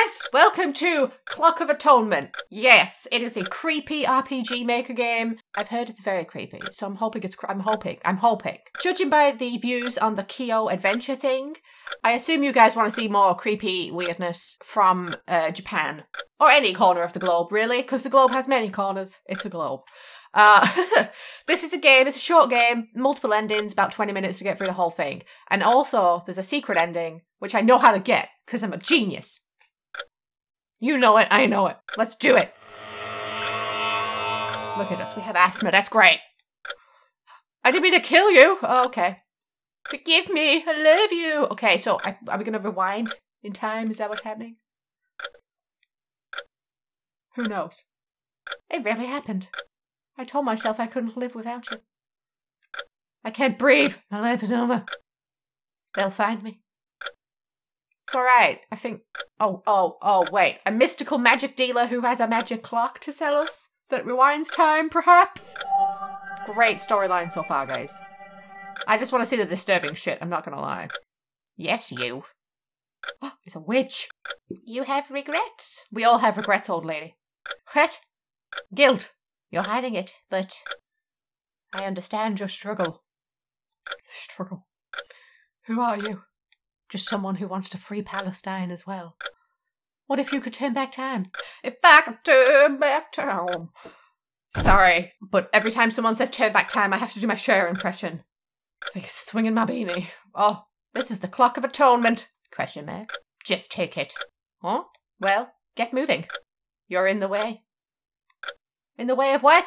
guys, welcome to Clock of Atonement. Yes, it is a creepy RPG Maker game. I've heard it's very creepy, so I'm hoping it's I'm hoping. Judging by the views on the Kyo adventure thing, I assume you guys want to see more creepy weirdness from Japan. Or any corner of the globe, really, because the globe has many corners. It's a globe. This is a game, it's a short game, multiple endings, about 20 minutes to get through the whole thing. And also, there's a secret ending, which I know how to get, because I'm a genius. You know it, I know it. Let's do it. Look at us, we have asthma, that's great. I didn't mean to kill you. Oh, okay. Forgive me, I love you. Okay, so are we going to rewind in time? Is that what's happening? Who knows? It really happened. I told myself I couldn't live without you. I can't breathe. My life is over. They'll find me. It's alright. I think... Oh, wait. A mystical magic dealer who has a magic clock to sell us? That rewinds time, perhaps? Great storyline so far, guys. I just want to see the disturbing shit. I'm not gonna lie. Yes, you. Oh, it's a witch. You have regrets? We all have regrets, old lady. What? Guilt. You're hiding it, but I understand your struggle. Struggle. Who are you? Just someone who wants to free Palestine as well. What if you could turn back time? If I could turn back time. Sorry, but every time someone says turn back time, I have to do my Cher impression. It's like swinging my beanie. Oh, this is the Clock of Atonement. Question mark. Just take it. Huh? Well, get moving. You're in the way. In the way of what?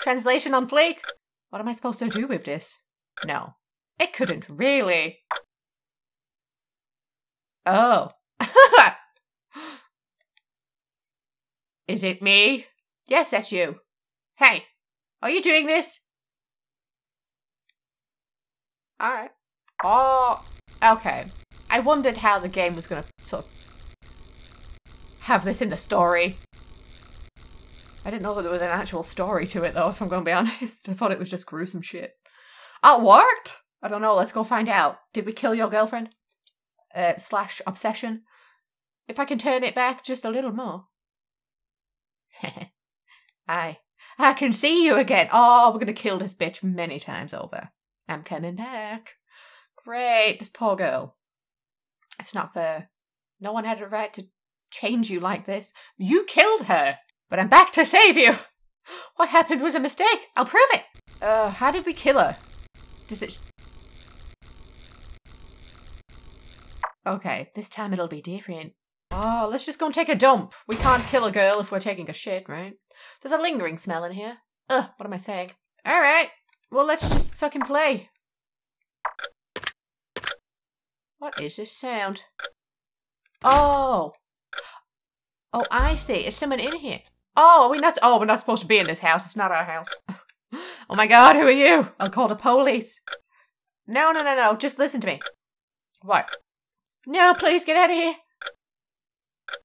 Translation on fleek? What am I supposed to do with this? No. It couldn't really. Oh. Is it me? Yes, that's you. Hey, are you doing this? Alright. Oh, okay. I wondered how the game was gonna sort of have this in the story. I didn't know that there was an actual story to it, though, if I'm going to be honest. I thought it was just gruesome shit. Oh, it worked? I don't know. Let's go find out. Did we kill your girlfriend? Slash obsession? If I can turn it back just a little more. I can see you again. Oh, we're going to kill this bitch many times over. I'm coming back. Great. This poor girl. It's not fair. No one had a right to change you like this. You killed her. But I'm back to save you! What happened was a mistake! I'll prove it! How did we kill her? Does it... Okay, this time it'll be different. Oh, let's just go and take a dump. We can't kill a girl if we're taking a shit, right? There's a lingering smell in here. Ugh, what am I saying? Alright, well let's just fucking play. What is this sound? Oh! Oh, I see. Is someone in here? Oh, are we not? Oh, we're not supposed to be in this house. It's not our house. Oh my God, who are you? I'll call the police. No. Just listen to me. What? No, please get out of here.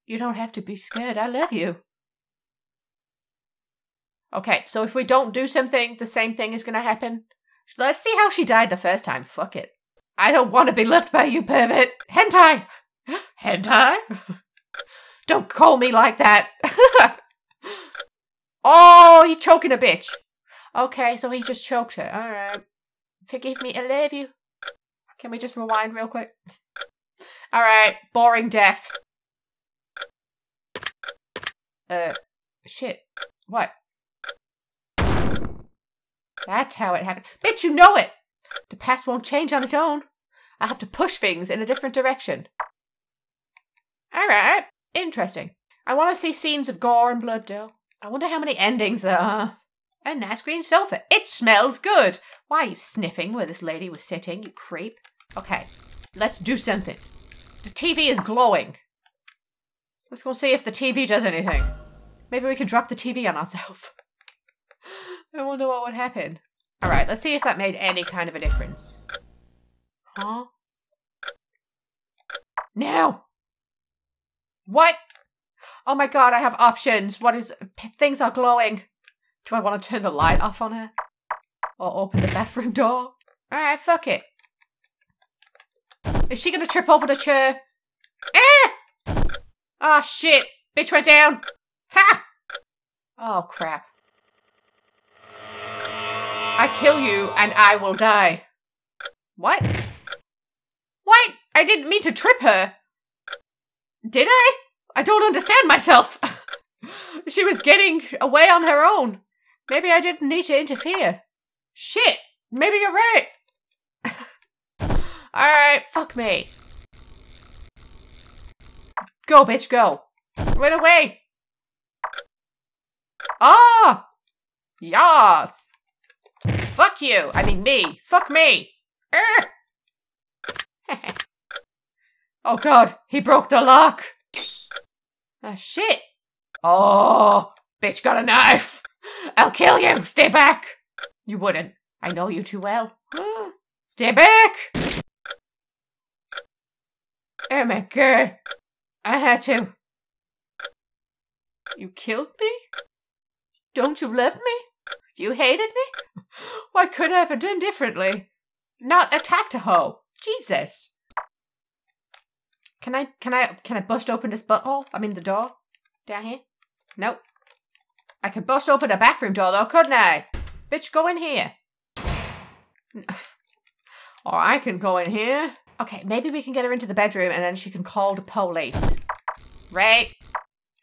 You don't have to be scared. I love you. Okay, so if we don't do something, the same thing is going to happen. Let's see how she died the first time. Fuck it. I don't want to be left by you, pervert. Hentai. Hentai? Don't call me like that. Oh, you're choking a bitch. Okay, so he just choked her. All right. Forgive me, I love you. Can we just rewind real quick? All right, boring death. Shit. What? That's how it happened. Bitch, you know it. The past won't change on its own. I have to push things in a different direction. All right. Interesting. I want to see scenes of gore and blood, though. I wonder how many endings there are. A nice green sofa. It smells good. Why are you sniffing where this lady was sitting, you creep? Okay, let's do something. The TV is glowing. Let's go see if the TV does anything. Maybe we can drop the TV on ourselves. I wonder what would happen. All right, let's see if that made any kind of a difference. Huh? No! What? Oh my God, I have options. What is... Things are glowing. Do I want to turn the light off on her? Or open the bathroom door? Alright, fuck it. Is she going to trip over the chair? Ah! Ah, shit. Bitch went down. Ha! Oh, crap. I kill you and I will die. What? What? I didn't mean to trip her. Did I? I don't understand myself. She was getting away on her own. Maybe I didn't need to interfere. Shit. Maybe you're right. Alright, fuck me. Go, bitch, go. Run away. Ah! Yas. Fuck you. I mean me. Fuck me. Oh god, he broke the lock. Ah, shit. Oh, bitch got a knife. I'll kill you. Stay back. You wouldn't. I know you too well. Stay back. Oh my god. I had to. You killed me? Don't you love me? You hated me? What could I have done differently? Not attacked a hoe. Jesus. Can I bust open this butthole? I mean the door? Down here? Nope. I could bust open a bathroom door though, couldn't I? Bitch, go in here. Or I can go in here. Okay, maybe we can get her into the bedroom and then she can call the police. Right?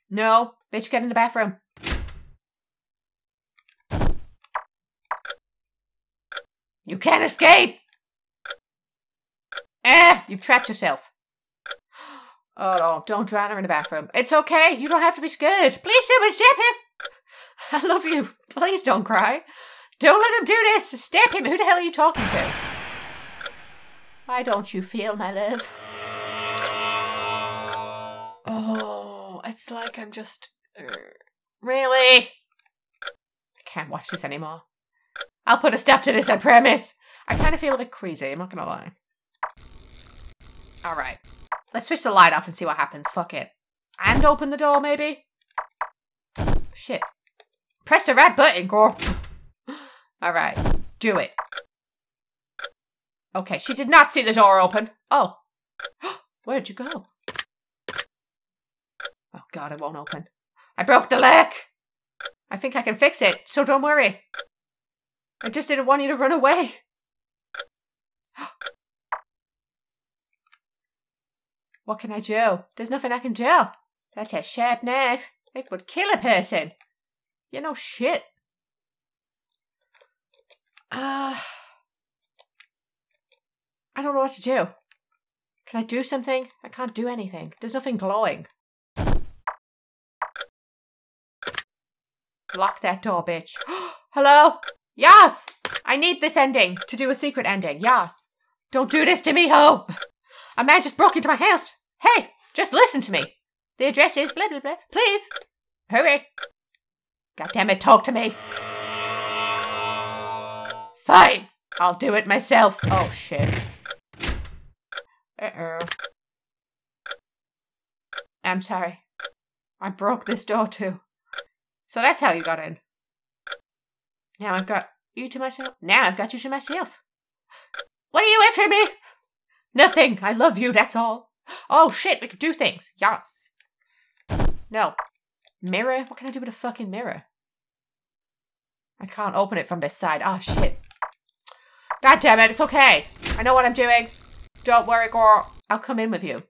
No. Bitch, get in the bathroom. You can't escape! Eh! You've trapped yourself. Oh no, don't drown her in the bathroom. It's okay, you don't have to be scared. Please someone stab him! I love you. Please don't cry. Don't let him do this! Stab him! Who the hell are you talking to? Why don't you feel, my love? Oh, it's like I'm just... Really? I can't watch this anymore. I'll put a stop to this, I promise. I kind of feel a bit queasy, I'm not gonna lie. Alright. Let's switch the light off and see what happens. Fuck it. And open the door, maybe? Shit. Press the red button, girl. Alright. Do it. Okay, she did not see the door open. Oh. Where'd you go? Oh god, it won't open. I broke the lock! I think I can fix it, so don't worry. I just didn't want you to run away. What can I do? There's nothing I can do. That's a sharp knife. It would kill a person. You know shit. I don't know what to do. Can I do something? I can't do anything. There's nothing glowing. Lock that door, bitch. Hello? Yas! I need this ending to do a secret ending. Yas. Don't do this to me, ho! A man just broke into my house. Hey, just listen to me. The address is blah, blah, blah. Please. Hurry. God damn it, talk to me. Fine. I'll do it myself. Oh, shit. Uh-oh. I'm sorry. I broke this door, too. So that's how you got in. Now I've got you to myself. Now I've got you to myself. What are you after me? Nothing. I love you, that's all. Oh shit, we can do things. Yes. No. Mirror? What can I do with a fucking mirror? I can't open it from this side. Oh shit. God damn it, it's okay. I know what I'm doing. Don't worry, girl. I'll come in with you.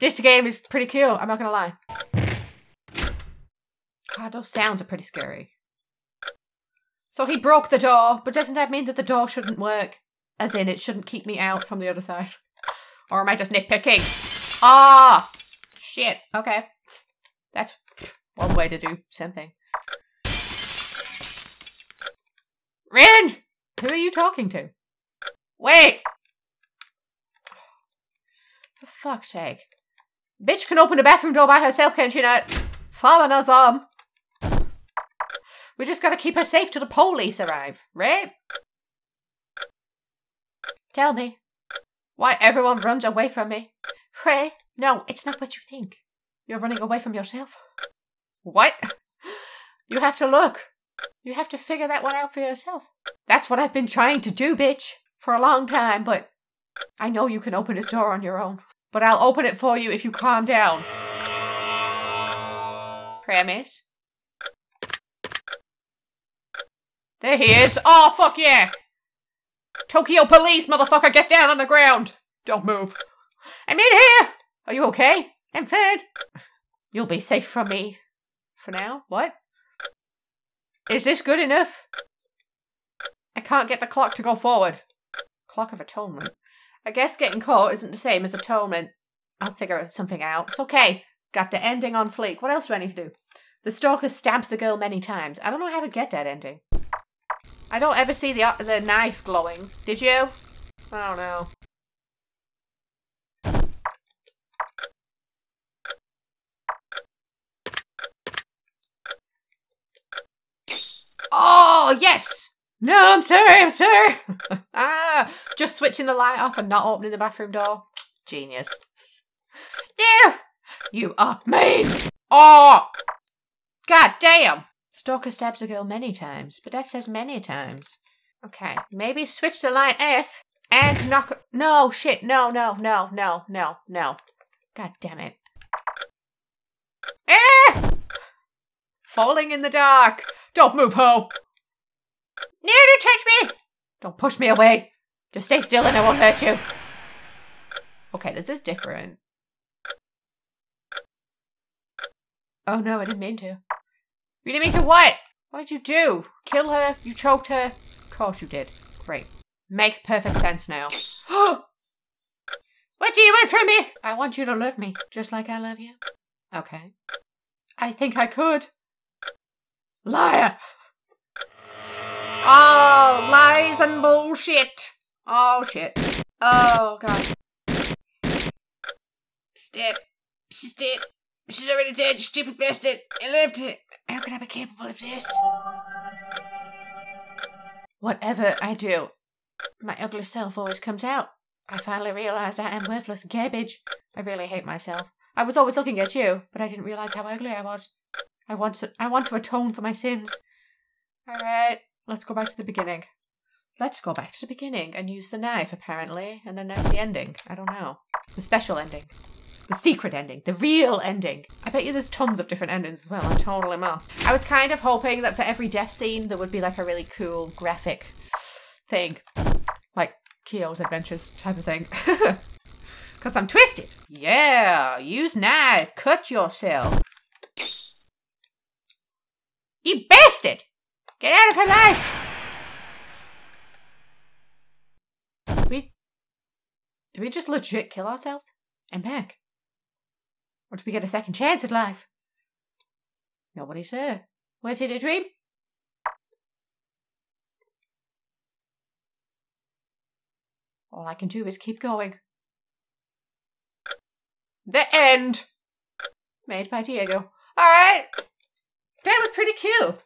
This game is pretty cute, I'm not gonna lie. God, those sounds are pretty scary. So he broke the door, but doesn't that mean that the door shouldn't work? As in, it shouldn't keep me out from the other side. Or am I just nitpicking? Ah! Oh, shit. Okay. That's one way to do something. Rin! Who are you talking to? Wait! For fuck's sake. Bitch can open the bathroom door by herself, can't she not? Following us on. We just gotta keep her safe till the police arrive, right? Tell me. Why everyone runs away from me? Hey, no, it's not what you think. You're running away from yourself. What? You have to look. You have to figure that one out for yourself. That's what I've been trying to do, bitch, for a long time, but I know you can open this door on your own. But I'll open it for you if you calm down. cram is. There he is. Oh, fuck yeah. Tokyo police, motherfucker. Get down on the ground. Don't move. I'm in here. Are you okay? I'm fed. You'll be safe from me. For now? What? Is this good enough? I can't get the clock to go forward. Clock of Atonement. I guess getting caught isn't the same as atonement. I'll figure something out. It's okay. Got the ending on fleek. What else do I need to do? The stalker stabs the girl many times. I don't know how to get that ending. I don't ever see the knife glowing. Did you? I don't know. Oh, yes! No, I'm sorry, I'm sorry! Just switching the light off and not opening the bathroom door. Genius. No! You are mean! Oh! God damn! Stalker stabs a girl many times, but that says many times. Okay, maybe switch to line F and knock. No, shit, no. God damn it. Eh! Falling in the dark. Don't move, ho! No, don't touch me! Don't push me away. Just stay still and I won't hurt you. Okay, this is different. Oh no, I didn't mean to. You didn't mean to what? What did you do? Kill her? You choked her? Of course you did. Great. Makes perfect sense now. What do you want from me? I want you to love me, just like I love you. Okay. I think I could. Liar! Oh, lies and bullshit. Oh, shit. Oh, God. Step. She's dead. She's already dead, you stupid bastard. I loved it. How could I be capable of this? Whatever I do, my ugly self always comes out. I finally realized I am worthless garbage. I really hate myself. I was always looking at you, but I didn't realize how ugly I was. I want to atone for my sins. Alright, let's go back to the beginning. Let's go back to the beginning and use the knife, apparently. And then that's the ending. I don't know. The special ending. The secret ending. The real ending. I bet you there's tons of different endings as well. I'm totally lost. I was kind of hoping that for every death scene, there would be like a really cool graphic thing. Like Keo's Adventures type of thing. Because I'm twisted. Yeah, use knife. Cut yourself. You bastard! Get out of her life! Did we just legit kill ourselves? And back? Or did we get a second chance at life? Nobody's there. Was it a dream? All I can do is keep going. The end! Made by Diego. Alright! That was pretty cool.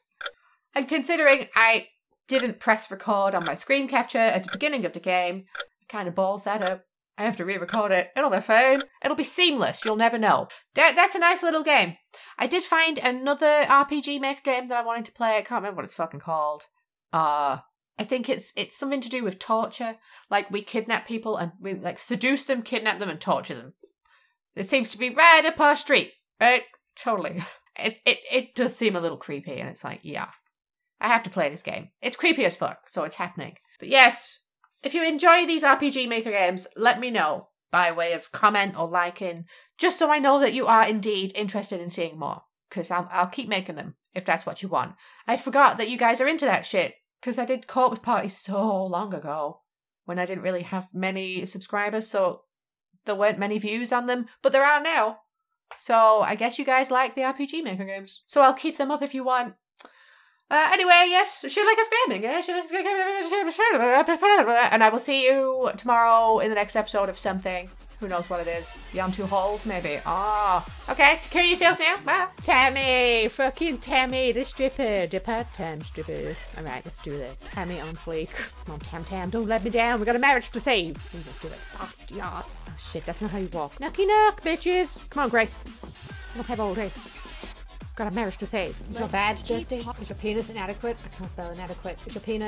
And considering I didn't press record on my screen capture at the beginning of the game, it kind of balls that up. I have to re-record it. It'll be fine. It'll be seamless. You'll never know. That's a nice little game. I did find another RPG Maker game that I wanted to play. I can't remember what it's fucking called. I think it's something to do with torture. Like we kidnap people and we like seduce them, kidnap them and torture them. It seems to be right up our street. Right? Totally. It does seem a little creepy, and it's like, yeah, I have to play this game. It's creepy as fuck, so it's happening. But yes, if you enjoy these RPG Maker games, let me know by way of comment or liking, just so I know that you are indeed interested in seeing more, because I'll keep making them if that's what you want. I forgot that you guys are into that shit, because I did Corpse Party so long ago when I didn't really have many subscribers, so there weren't many views on them, but there are now. So I guess you guys like the RPG Maker games. So I'll keep them up if you want. Anyway, yes, shoot like a spamming. And I will see you tomorrow in the next episode of something. Who knows what it is? Beyond two holes, maybe. Oh, okay. Take care of yourselves now. Bye. Tammy, fucking Tammy, the stripper, the part-time stripper. All right, let's do this. Tammy on fleek. Come on, Tam Tam, don't let me down. We got a marriage to save. We just do it fast, yeah. Oh shit, that's not how you walk. Knocky knock, bitches. Come on, Grace. I don't have all day. Got a marriage to save. Is your badge dirty? Is your penis inadequate? I can't spell inadequate. Is your penis?